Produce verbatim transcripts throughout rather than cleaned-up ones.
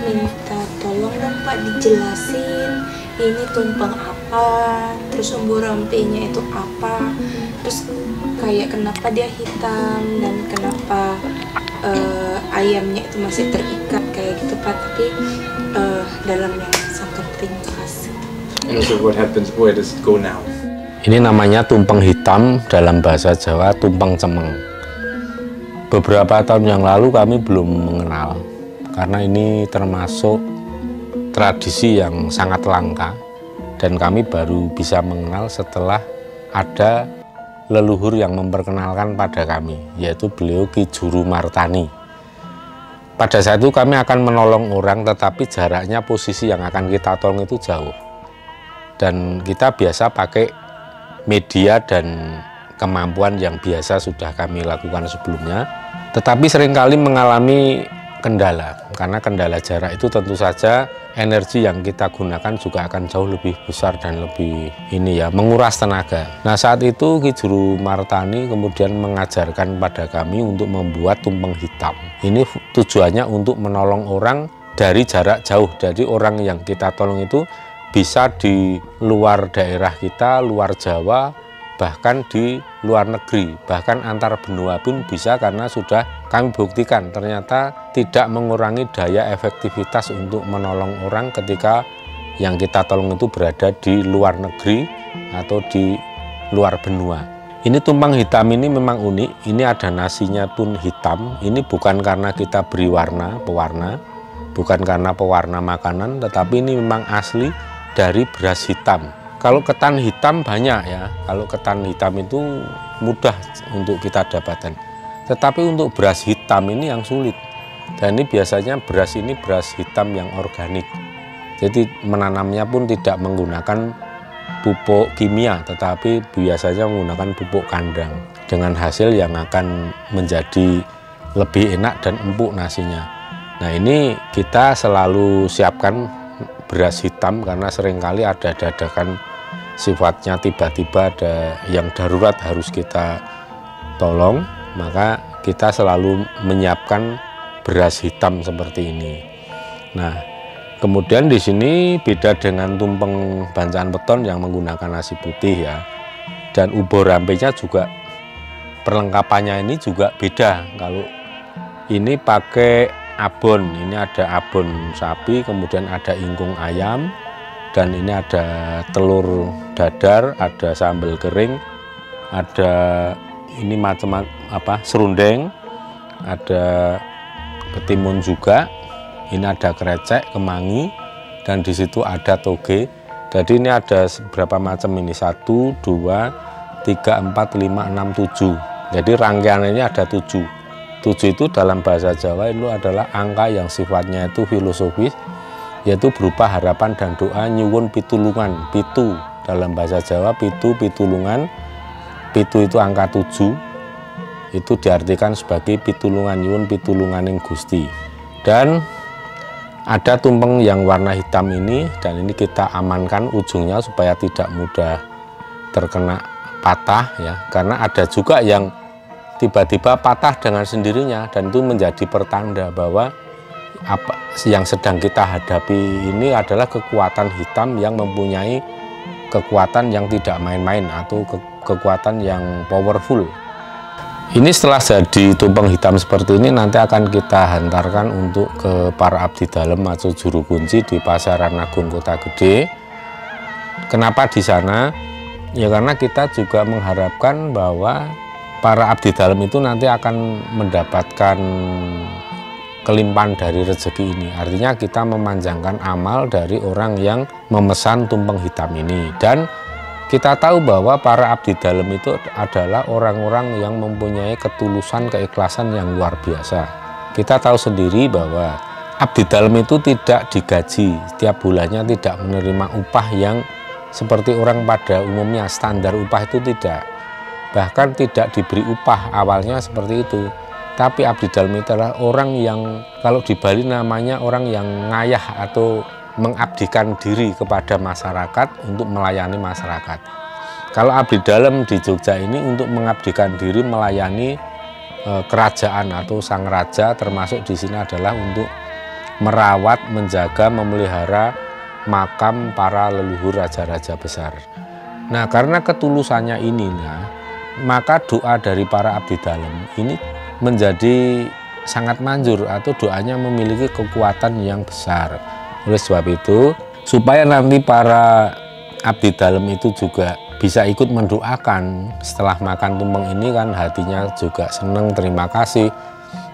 Minta tolong dong Pak dijelasin ini tumpeng apa, terus uborampenya itu apa, terus kayak kenapa dia hitam dan kenapa uh, ayamnya itu masih terikat kayak gitu Pak, tapi uh, dalamnya sangat ringkas. And so what happens? Where does it go now? Ini namanya tumpeng hitam, dalam bahasa Jawa tumpeng cemeng. Beberapa tahun yang lalu kami belum mengenal, karena ini termasuk tradisi yang sangat langka dan kami baru bisa mengenal setelah ada leluhur yang memperkenalkan pada kami, yaitu beliau Ki Juru Martani. Pada saat itu kami akan menolong orang, tetapi jaraknya posisi yang akan kita tolong itu jauh. Dan kita biasa pakai media dan kemampuan yang biasa sudah kami lakukan sebelumnya, tetapi seringkali mengalami kendala, karena kendala jarak itu tentu saja energi yang kita gunakan juga akan jauh lebih besar dan lebih ini ya, menguras tenaga. Nah saat itu Ki Juru Martani kemudian mengajarkan pada kami untuk membuat tumpeng hitam. Ini tujuannya untuk menolong orang dari jarak jauh, jadi orang yang kita tolong itu bisa di luar daerah kita, luar Jawa, bahkan di luar negeri, bahkan antar benua pun bisa, karena sudah kami buktikan ternyata tidak mengurangi daya efektivitas untuk menolong orang ketika yang kita tolong itu berada di luar negeri atau di luar benua. Ini tumpeng hitam ini memang unik, ini ada nasinya pun hitam, ini bukan karena kita beri warna, pewarna, bukan karena pewarna makanan, tetapi ini memang asli dari beras hitam. Kalau ketan hitam banyak ya, kalau ketan hitam itu mudah untuk kita dapatkan. Tetapi untuk beras hitam ini yang sulit. Dan ini biasanya beras ini beras hitam yang organik. Jadi menanamnya pun tidak menggunakan pupuk kimia, tetapi biasanya menggunakan pupuk kandang. Dengan hasil yang akan menjadi lebih enak dan empuk nasinya. Nah ini kita selalu siapkan beras hitam, karena seringkali ada dadakan sifatnya, tiba-tiba ada yang darurat harus kita tolong, maka kita selalu menyiapkan beras hitam seperti ini. Nah, kemudian di sini beda dengan tumpeng bancakan beton yang menggunakan nasi putih ya. Dan uborampenya juga perlengkapannya ini juga beda. Kalau ini pakai abon, ini ada abon sapi, kemudian ada ingkung ayam. Dan ini ada telur dadar, ada sambal kering, ada ini macam apa serundeng, ada ketimun juga, ini ada krecek, kemangi, dan di situ ada toge. Jadi ini ada berapa macam ini, satu, dua, tiga, empat, lima, enam, tujuh. Jadi rangkaiannya ada tujuh. Tujuh itu dalam bahasa Jawa itu adalah angka yang sifatnya itu filosofis, yaitu berupa harapan dan doa nyuwun pitulungan. Pitu dalam bahasa Jawa, pitu, pitulungan. Pitu itu angka tujuh, itu diartikan sebagai pitulungan, nyuwun pitulunganing Gusti. Dan ada tumpeng yang warna hitam ini, dan ini kita amankan ujungnya supaya tidak mudah terkena patah ya, karena ada juga yang tiba-tiba patah dengan sendirinya, dan itu menjadi pertanda bahwa apa yang sedang kita hadapi ini adalah kekuatan hitam yang mempunyai kekuatan yang tidak main-main atau ke kekuatan yang powerful. Ini setelah jadi tumpeng hitam seperti ini nanti akan kita hantarkan untuk ke para abdi dalem atau juru kunci di pasaran Agung Kota Gede. Kenapa di sana? Ya karena kita juga mengharapkan bahwa para abdi dalem itu nanti akan mendapatkan kelimpahan dari rezeki ini, artinya kita memanjangkan amal dari orang yang memesan tumpeng hitam ini. Dan kita tahu bahwa para abdi dalem itu adalah orang-orang yang mempunyai ketulusan, keikhlasan yang luar biasa. Kita tahu sendiri bahwa abdi dalem itu tidak digaji, setiap bulannya tidak menerima upah yang seperti orang pada umumnya, standar upah itu tidak, bahkan tidak diberi upah awalnya seperti itu. Tapi abdi dalem itu adalah orang yang kalau di Bali namanya orang yang ngayah atau mengabdikan diri kepada masyarakat untuk melayani masyarakat. Kalau abdi dalem di Jogja ini untuk mengabdikan diri melayani e, kerajaan atau sang raja, termasuk di sini adalah untuk merawat, menjaga, memelihara makam para leluhur raja-raja besar. Nah, karena ketulusannya ini, maka doa dari para abdi dalem ini menjadi sangat manjur atau doanya memiliki kekuatan yang besar. Oleh sebab itu, supaya nanti para abdi dalem itu juga bisa ikut mendoakan setelah makan tumpeng ini, kan hatinya juga senang, terima kasih.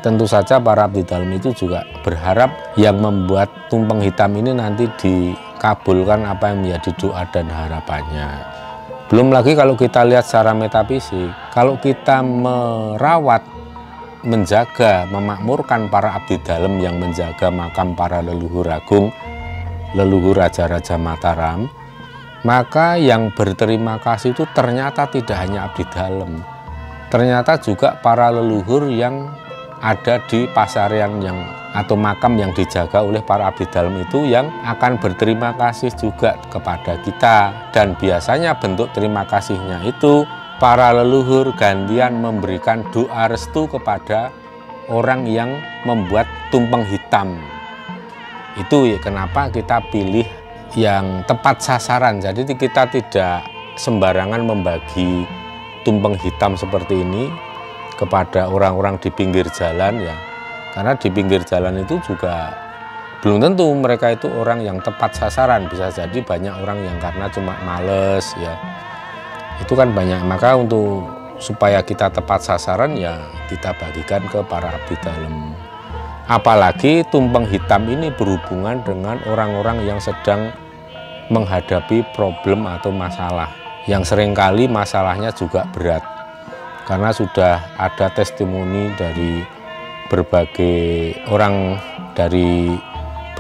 Tentu saja para abdi dalem itu juga berharap yang membuat tumpeng hitam ini nanti dikabulkan apa yang menjadi doa dan harapannya. Belum lagi kalau kita lihat secara metafisik, kalau kita merawat, menjaga, memakmurkan para abdi dalem yang menjaga makam para leluhur agung, leluhur raja-raja Mataram, maka yang berterima kasih itu ternyata tidak hanya abdi dalem, ternyata juga para leluhur yang ada di pasarean yang atau makam yang dijaga oleh para abdi dalem itu yang akan berterima kasih juga kepada kita. Dan biasanya bentuk terima kasihnya itu para leluhur gantian memberikan doa restu kepada orang yang membuat tumpeng hitam. Itu ya kenapa kita pilih yang tepat sasaran. Jadi kita tidak sembarangan membagi tumpeng hitam seperti ini kepada orang-orang di pinggir jalan, ya, karena di pinggir jalan itu juga belum tentu mereka itu orang yang tepat sasaran. Bisa jadi banyak orang yang karena cuma males, ya, itu kan banyak. Maka untuk supaya kita tepat sasaran, ya, kita bagikan ke para abdi dalem. Apalagi tumpeng hitam ini berhubungan dengan orang-orang yang sedang menghadapi problem atau masalah yang seringkali masalahnya juga berat, karena sudah ada testimoni dari berbagai orang, dari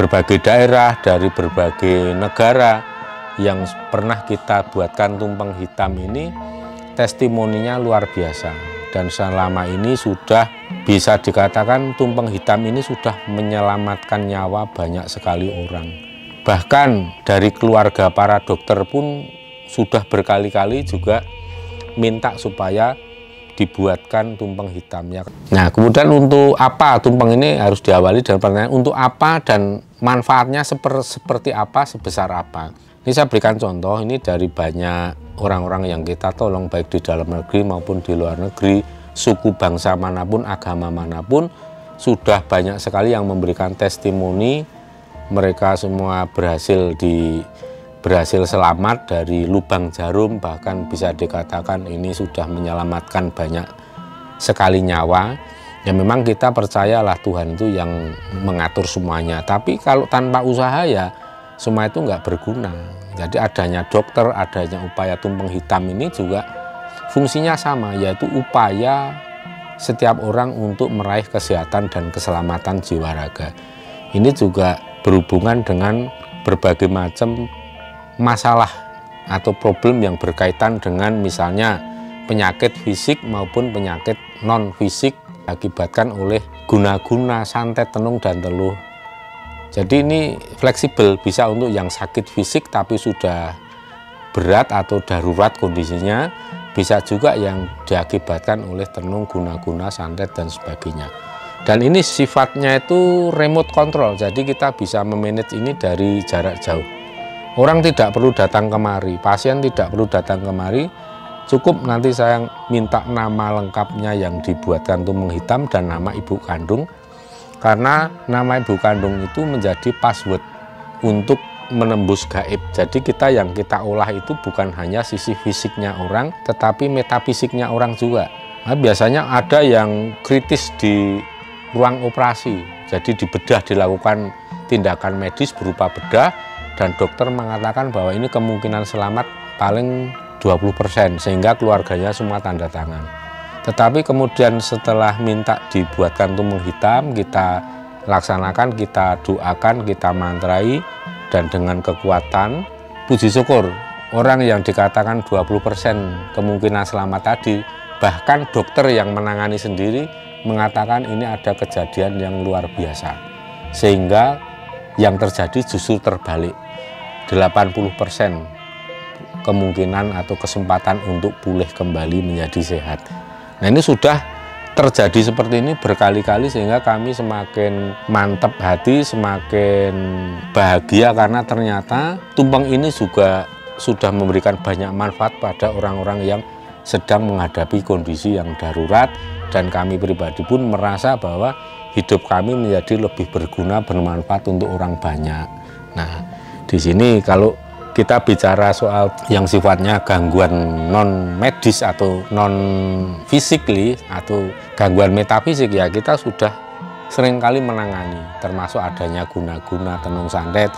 berbagai daerah, dari berbagai negara yang pernah kita buatkan tumpeng hitam ini. Testimoninya luar biasa, dan selama ini sudah bisa dikatakan tumpeng hitam ini sudah menyelamatkan nyawa banyak sekali orang. Bahkan dari keluarga para dokter pun sudah berkali-kali juga minta supaya dibuatkan tumpeng hitamnya. Nah, kemudian untuk apa tumpeng ini harus diawali dengan pertanyaan untuk apa dan manfaatnya seper, seperti apa, sebesar apa. Ini saya berikan contoh, ini dari banyak orang-orang yang kita tolong baik di dalam negeri maupun di luar negeri, suku bangsa manapun, agama manapun, sudah banyak sekali yang memberikan testimoni. Mereka semua berhasil di berhasil selamat dari lubang jarum, bahkan bisa dikatakan ini sudah menyelamatkan banyak sekali nyawa. Ya memang kita percayalah Tuhan itu yang mengatur semuanya, tapi kalau tanpa usaha ya semua itu nggak berguna. Jadi adanya dokter, adanya upaya tumpeng hitam ini juga fungsinya sama, yaitu upaya setiap orang untuk meraih kesehatan dan keselamatan jiwa raga. Ini juga berhubungan dengan berbagai macam masalah atau problem yang berkaitan dengan misalnya penyakit fisik maupun penyakit non-fisik akibatkan oleh guna-guna, santet, tenung, dan teluh. Jadi ini fleksibel, bisa untuk yang sakit fisik tapi sudah berat atau darurat kondisinya, bisa juga yang diakibatkan oleh tenung, guna-guna, santet, dan sebagainya. Dan ini sifatnya itu remote control, jadi kita bisa memanage ini dari jarak jauh. Orang tidak perlu datang kemari, pasien tidak perlu datang kemari, cukup nanti saya minta nama lengkapnya yang dibuatkan tumpeng hitam dan nama ibu kandung. Karena nama ibu kandung itu menjadi password untuk menembus gaib. Jadi kita yang kita olah itu bukan hanya sisi fisiknya orang, tetapi metafisiknya orang juga. Nah, biasanya ada yang kritis di ruang operasi. Jadi di bedah dilakukan tindakan medis berupa bedah, dan dokter mengatakan bahwa ini kemungkinan selamat paling dua puluh persen, sehingga keluarganya semua tanda tangan. Tetapi kemudian setelah minta dibuatkan tumpeng hitam, kita laksanakan, kita doakan, kita mantrai, dan dengan kekuatan, puji syukur, orang yang dikatakan dua puluh persen kemungkinan selamat tadi, bahkan dokter yang menangani sendiri mengatakan ini ada kejadian yang luar biasa. Sehingga yang terjadi justru terbalik, delapan puluh persen kemungkinan atau kesempatan untuk pulih kembali menjadi sehat. Nah, ini sudah terjadi seperti ini berkali-kali sehingga kami semakin mantap hati, semakin bahagia karena ternyata tumpeng ini juga sudah memberikan banyak manfaat pada orang-orang yang sedang menghadapi kondisi yang darurat, dan kami pribadi pun merasa bahwa hidup kami menjadi lebih berguna, bermanfaat untuk orang banyak. Nah, di sini kalau kita bicara soal yang sifatnya gangguan non medis atau non physically atau gangguan metafisik, ya kita sudah seringkali menangani, termasuk adanya guna-guna, tenung, santet,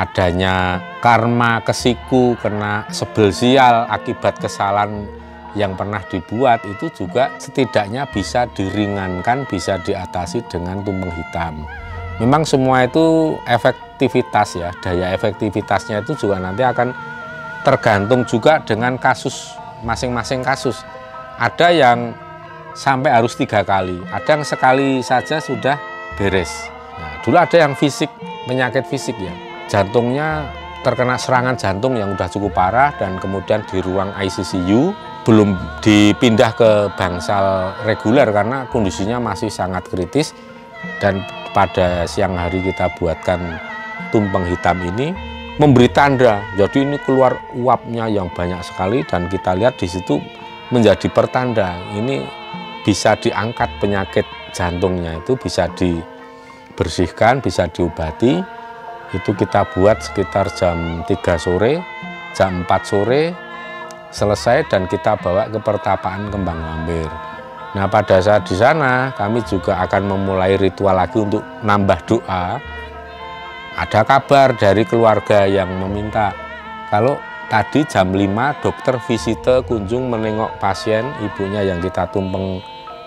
adanya karma kesiku kena sebel sial akibat kesalahan yang pernah dibuat, itu juga setidaknya bisa diringankan, bisa diatasi dengan tumpeng hitam. Memang semua itu efektivitas ya, daya efektivitasnya itu juga nanti akan tergantung juga dengan kasus, masing-masing kasus. Ada yang sampai harus tiga kali, ada yang sekali saja sudah beres. Nah, dulu ada yang fisik, penyakit fisik ya, jantungnya terkena serangan jantung yang udah cukup parah dan kemudian di ruang I C C U, belum dipindah ke bangsal reguler karena kondisinya masih sangat kritis. Dan pada siang hari kita buatkan tumpeng hitam ini memberi tanda, jadi ini keluar uapnya yang banyak sekali dan kita lihat di situ menjadi pertanda ini bisa diangkat, penyakit jantungnya itu bisa dibersihkan, bisa diobati. Itu kita buat sekitar jam tiga sore, jam empat sore selesai dan kita bawa ke pertapaan Kembang Lambir. Nah, pada saat di sana kami juga akan memulai ritual lagi untuk nambah doa. Ada kabar dari keluarga yang meminta, kalau tadi jam lima dokter visite kunjung menengok pasien ibunya yang kita tumpeng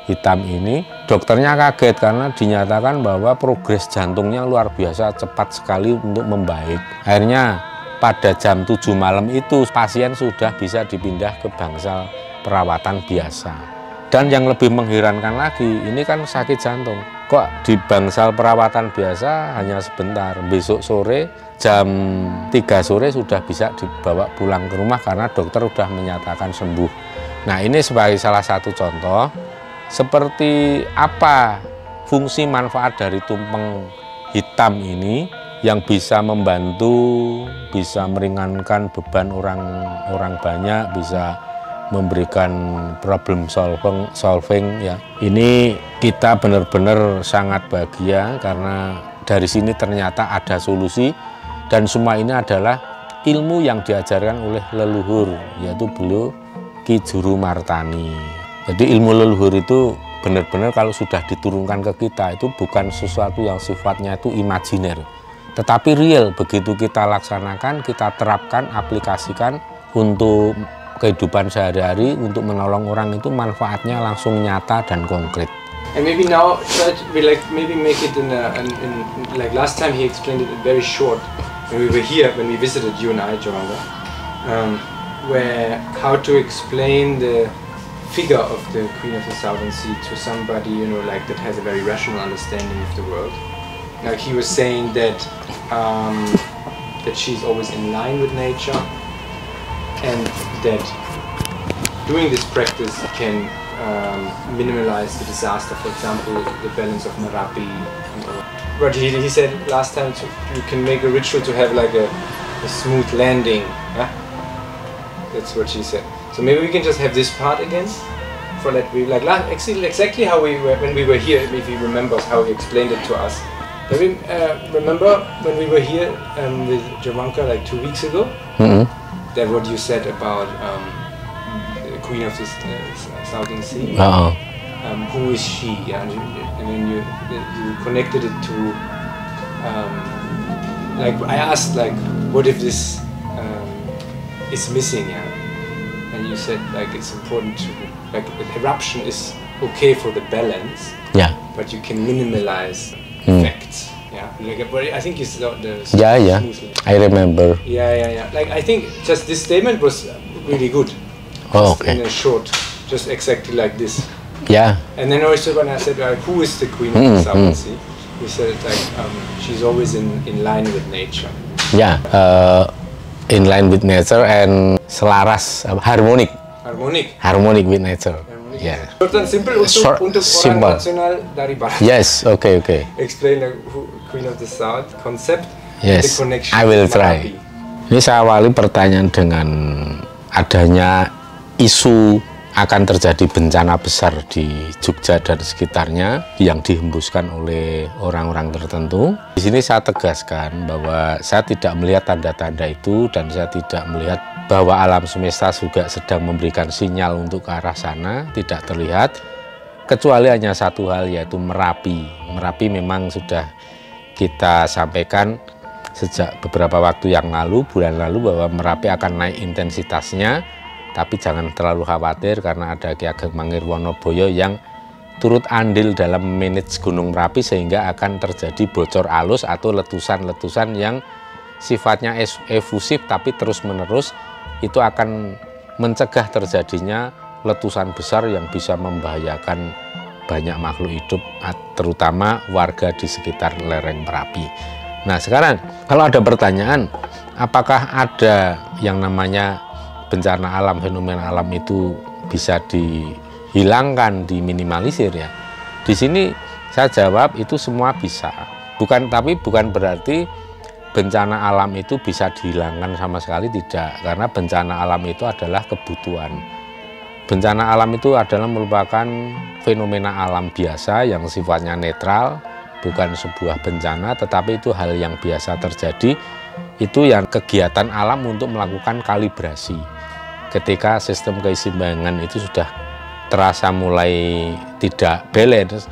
hitam ini. Dokternya kaget karena dinyatakan bahwa progres jantungnya luar biasa cepat sekali untuk membaik. Akhirnya pada jam tujuh malam itu pasien sudah bisa dipindah ke bangsal perawatan biasa. Dan yang lebih mengherankan lagi, ini kan sakit jantung, kok di bangsal perawatan biasa hanya sebentar, besok sore jam tiga sore sudah bisa dibawa pulang ke rumah karena dokter sudah menyatakan sembuh. Nah, ini sebagai salah satu contoh seperti apa fungsi manfaat dari tumpeng hitam ini yang bisa membantu, bisa meringankan beban orang-orang banyak, bisa memberikan problem solving, solving ya. Ini kita benar-benar sangat bahagia karena dari sini ternyata ada solusi, dan semua ini adalah ilmu yang diajarkan oleh leluhur, yaitu beliau Ki Juru Martani. Jadi ilmu leluhur itu benar-benar kalau sudah diturunkan ke kita itu bukan sesuatu yang sifatnya itu imajiner, tetapi real. Begitu kita laksanakan, kita terapkan, aplikasikan untuk kehidupan sehari-hari, untuk menolong orang, itu manfaatnya langsung nyata dan konkret. And maybe now try to be like, maybe make it in, a, in, in like last time he explained it very short when we were here, when we visited you and I, Joranda, um, where how to explain the figure of the Queen of the Southern Sea to somebody, you know, like that has a very rational understanding of the world. Like he was saying that um, that she's always in line with nature, and that doing this practice can um, minimize the disaster, for example, the balance of Merapi. But he, he said last time to, you can make a ritual to have like a, a smooth landing. Huh? That's what she said. So maybe we can just have this part again for that. We like actually exactly how we were when we were here. If he remembers how he explained it to us. Maybe, uh, remember when we were here um, with Javanka like two weeks ago. Mm-hmm. That what you said about um, the Queen of the uh, Southern Sea. Uh-huh. Um, who is she? And, you, and then you, you connected it to, um, like I asked, like what if this um, is missing? Yeah? And you said like it's important to, like eruption is okay for the balance. Yeah. But you can minimalize mm. effects. Yeah, like, but I think you saw the yeah, yeah. Smoothly. I remember. Yeah, yeah, yeah. Like I think just this statement was really good. Oh, just okay. In a short, just exactly like this. Yeah. And then also when I said, like, who is the Queen mm, of the Southern mm. Sea? You said like um, she's always in in line with nature. Yeah, uh, in line with nature and selaras, harmonic. Harmonic. Harmonic with nature. Harmonic. Yeah. Short and simple untuk, Short, untuk orang nasional dari barat. Yes, okay, okay. Explain the Queen of the South concept. Yes, and the connection. I will try. Ini saya awali pertanyaan dengan adanya isu akan terjadi bencana besar di Jogja dan sekitarnya yang dihembuskan oleh orang-orang tertentu. Di sini saya tegaskan bahwa saya tidak melihat tanda-tanda itu dan saya tidak melihat bahwa alam semesta juga sedang memberikan sinyal untuk ke arah sana, tidak terlihat, kecuali hanya satu hal, yaitu Merapi. Merapi memang sudah kita sampaikan sejak beberapa waktu yang lalu, bulan lalu, bahwa Merapi akan naik intensitasnya. Tapi jangan terlalu khawatir karena ada Ki Ageng Mangir Wonoboyo yang turut andil dalam manage Gunung Merapi sehingga akan terjadi bocor alus atau letusan-letusan yang sifatnya efusif tapi terus-menerus. Itu akan mencegah terjadinya letusan besar yang bisa membahayakan banyak makhluk hidup terutama warga di sekitar lereng Merapi. Nah sekarang kalau ada pertanyaan apakah ada yang namanya bencana alam, fenomena alam itu bisa dihilangkan, diminimalisir ya. Di sini saya jawab itu semua bisa. Bukan, tapi bukan berarti bencana alam itu bisa dihilangkan sama sekali, tidak. Karena bencana alam itu adalah kebutuhan. Bencana alam itu adalah merupakan fenomena alam biasa yang sifatnya netral, bukan sebuah bencana, tetapi itu hal yang biasa terjadi. Itu yang kegiatan alam untuk melakukan kalibrasi. Ketika sistem keseimbangan itu sudah terasa mulai tidak balance,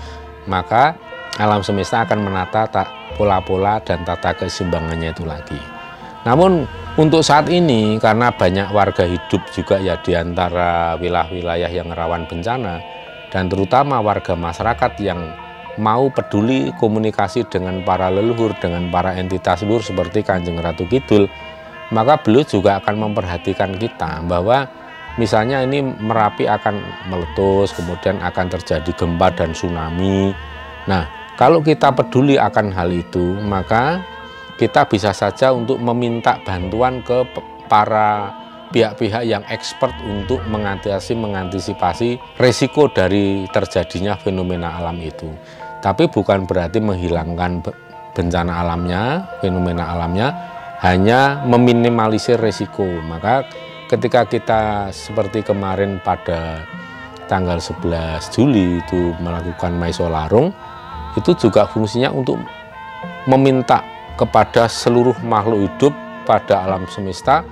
maka alam semesta akan menata pola-pola dan tata keseimbangannya itu lagi. Namun untuk saat ini karena banyak warga hidup juga ya di antara wilayah-wilayah yang rawan bencana dan terutama warga masyarakat yang mau peduli komunikasi dengan para leluhur, dengan para entitas luhur seperti Kanjeng Ratu Kidul, maka beliau juga akan memperhatikan kita bahwa misalnya ini Merapi akan meletus, kemudian akan terjadi gempa dan tsunami. Nah, kalau kita peduli akan hal itu, maka kita bisa saja untuk meminta bantuan ke para pihak-pihak yang expert untuk mengatasi, mengantisipasi risiko dari terjadinya fenomena alam itu. Tapi bukan berarti menghilangkan bencana alamnya, fenomena alamnya, hanya meminimalisir risiko. Maka ketika kita seperti kemarin pada tanggal sebelas Juli itu melakukan melasti larung, itu juga fungsinya untuk meminta kepada seluruh makhluk hidup pada alam semesta,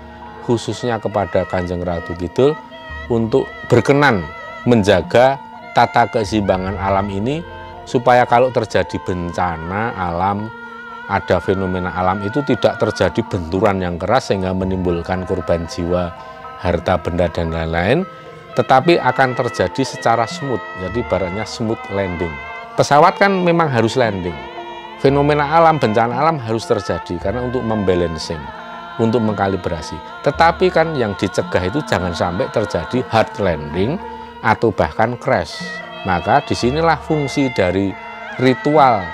khususnya kepada Kanjeng Ratu Kidul untuk berkenan menjaga tata keseimbangan alam ini supaya kalau terjadi bencana alam, ada fenomena alam itu tidak terjadi benturan yang keras sehingga menimbulkan korban jiwa, harta benda dan lain-lain, tetapi akan terjadi secara smooth, jadi barangnya smooth landing. Pesawat kan memang harus landing, fenomena alam, bencana alam harus terjadi karena untuk membalancing, untuk mengkalibrasi. Tetapi kan yang dicegah itu jangan sampai terjadi hard landing atau bahkan crash. Maka disinilah fungsi dari ritual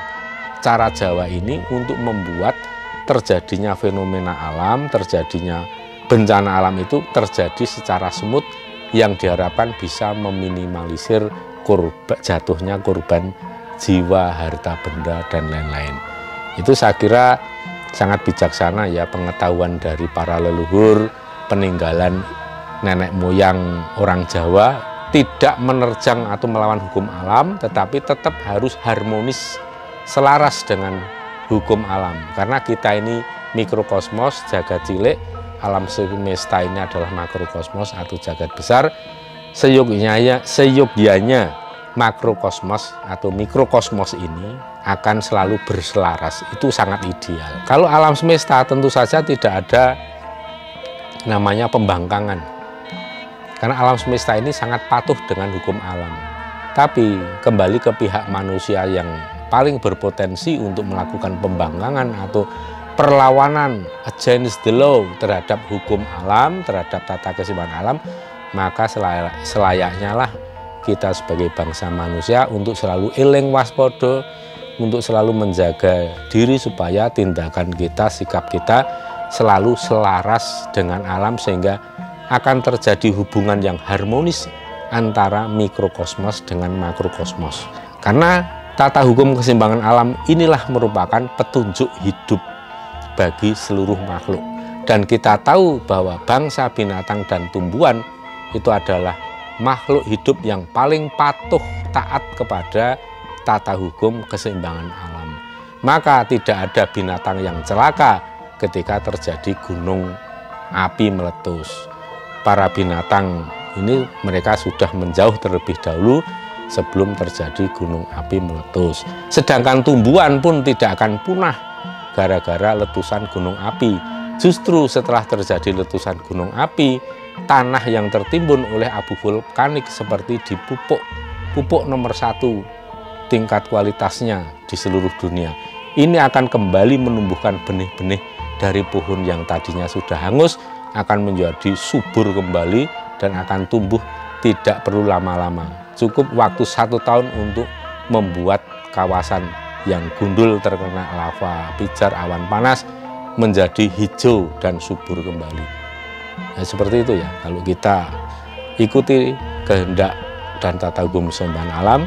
cara Jawa ini untuk membuat terjadinya fenomena alam, terjadinya bencana alam itu terjadi secara smooth yang diharapkan bisa meminimalisir korban, jatuhnya korban jiwa, harta benda dan lain-lain. Itu saya kira sangat bijaksana ya, pengetahuan dari para leluhur, peninggalan nenek moyang orang Jawa, tidak menerjang atau melawan hukum alam, tetapi tetap harus harmonis, selaras dengan hukum alam. Karena kita ini mikrokosmos, jagad cilik, alam semesta ini adalah makrokosmos atau jagad besar, seyogyanya, seyogyanya makrokosmos atau mikrokosmos ini akan selalu berselaras, itu sangat ideal. Kalau alam semesta tentu saja tidak ada namanya pembangkangan, karena alam semesta ini sangat patuh dengan hukum alam. Tapi kembali ke pihak manusia yang paling berpotensi untuk melakukan pembangkangan atau perlawanan against the law terhadap hukum alam, terhadap tata keseimbangan alam, maka selayaknya lah kita sebagai bangsa manusia untuk selalu eling waspodo, untuk selalu menjaga diri supaya tindakan kita, sikap kita selalu selaras dengan alam sehingga akan terjadi hubungan yang harmonis antara mikrokosmos dengan makrokosmos. Karena tata hukum keseimbangan alam inilah merupakan petunjuk hidup bagi seluruh makhluk. Dan kita tahu bahwa bangsa binatang dan tumbuhan itu adalah makhluk hidup yang paling patuh taat kepada tata hukum keseimbangan alam. Maka tidak ada binatang yang celaka ketika terjadi gunung api meletus. Para binatang ini mereka sudah menjauh terlebih dahulu sebelum terjadi gunung api meletus. Sedangkan tumbuhan pun tidak akan punah gara-gara letusan gunung api. Justru setelah terjadi letusan gunung api, tanah yang tertimbun oleh abu vulkanik seperti dipupuk. Pupuk nomor satu tingkat kualitasnya di seluruh dunia. Ini akan kembali menumbuhkan benih-benih dari pohon yang tadinya sudah hangus, akan menjadi subur kembali dan akan tumbuh tidak perlu lama-lama. Cukup waktu satu tahun untuk membuat kawasan yang gundul terkena lava, pijar, awan panas menjadi hijau dan subur kembali. Nah, seperti itu ya, kalau kita ikuti kehendak dan tata hukum keseimbangan alam,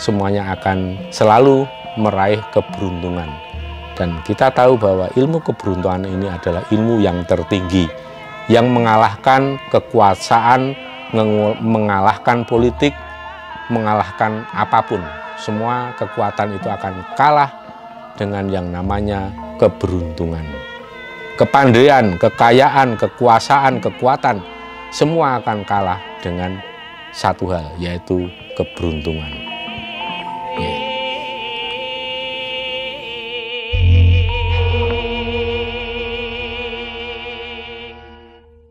semuanya akan selalu meraih keberuntungan. Dan kita tahu bahwa ilmu keberuntungan ini adalah ilmu yang tertinggi, yang mengalahkan kekuasaan, mengalahkan politik, mengalahkan apapun. Semua kekuatan itu akan kalah dengan yang namanya keberuntungan. Kepandaian, kekayaan, kekuasaan, kekuatan, semua akan kalah dengan satu hal, yaitu keberuntungan.